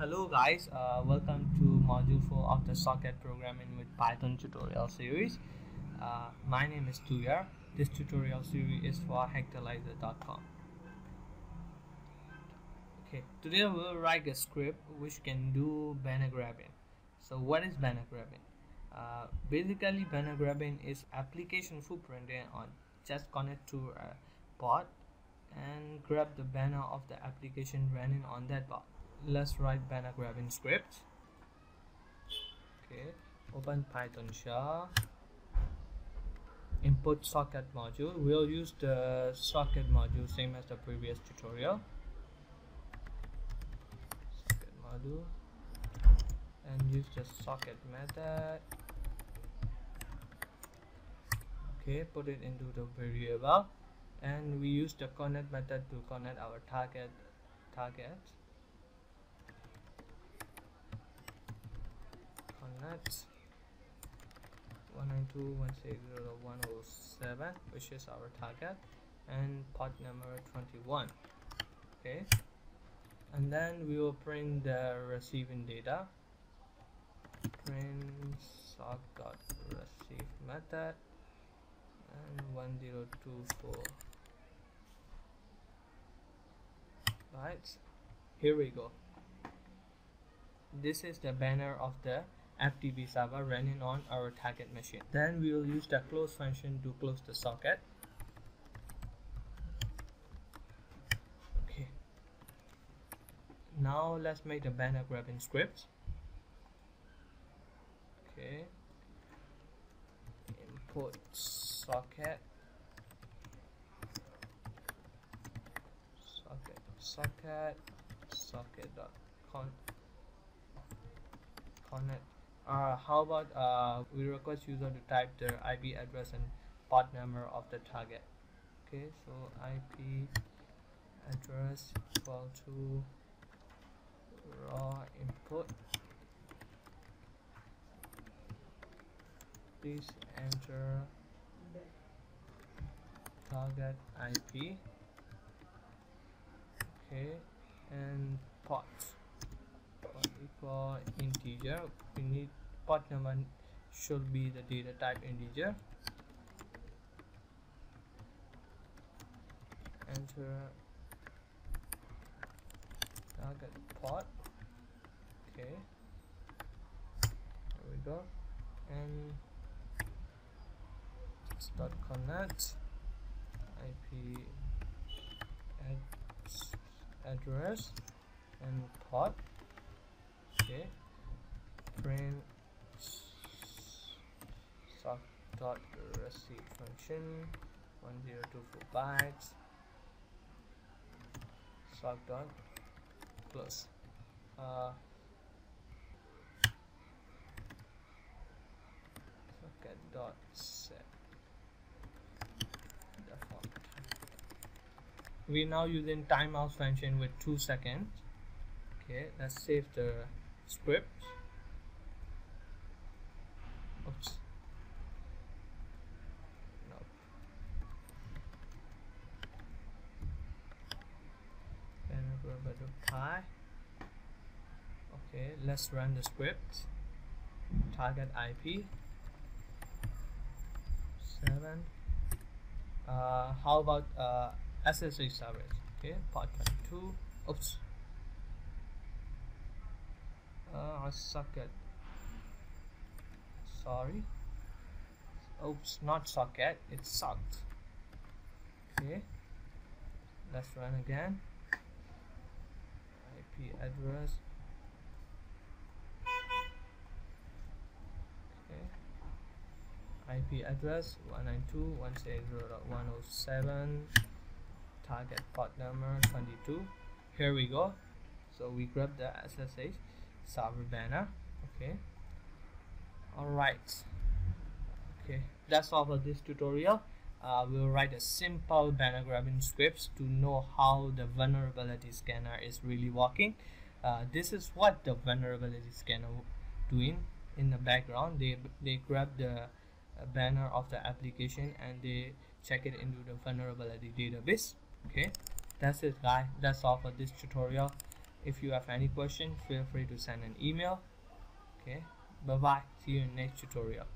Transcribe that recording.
Hello guys, welcome to module 4 of the Socket Programming with Python Tutorial Series. My name is Tuya. This tutorial series is for Hacktilizer.com. Okay, today we will write a script which can do banner grabbing. So what is banner grabbing? Basically, banner grabbing is application footprinting on just connect to a bot and grab the banner of the application running on that bot. Let's write banner grabbing script. Okay, open Python shell, input socket module. We'll use the socket module same as the previous tutorial. Socket module, and use the socket method. Okay, put it into the variable, and we use the connect method to connect our target. Connect 192.160.107, which is our target, and port number 21. Okay, and then we will print the receiving data. Print sock.receive method and 1024 bytes. Here we go. This is the banner of the FTP server running on our target machine. Then we will use the close function to close the socket. Okay. Now let's make the banner grabbing script. Okay. Input socket.con. How about we request user to type their IP address and port number of the target. Okay, so IP address equal to raw input. Please enter target IP. Okay, and port. Equal integer. We need port number should be the data type integer. Enter target port. Okay, there we go. And start connect IP address and port. Okay, print sock.receive function 1024 bytes, sock.close. Socket.set default. We're now using timeout function with 2 seconds. Okay, let's save the script. Oops. No. Pi. Okay, let's run the script. Target IP 7. How about SSH service? Okay, port 22. Oops. I suck at. Sorry. Oops, not socket. It sucked. Okay. Let's run again. IP address. Okay. IP address 192.160.107. Target port number 22. Here we go. So we grab the SSH server banner. Okay, alright. Okay, that's all for this tutorial. We'll write a simple banner grabbing scripts to know how the vulnerability scanner is really working. This is what the vulnerability scanner doing in the background. They grab the banner of the application and they check it into the vulnerability database. Okay, that's it guys, that's all for this tutorial. If you have any question, feel free to send an email. Okay, bye bye, see you in the next tutorial.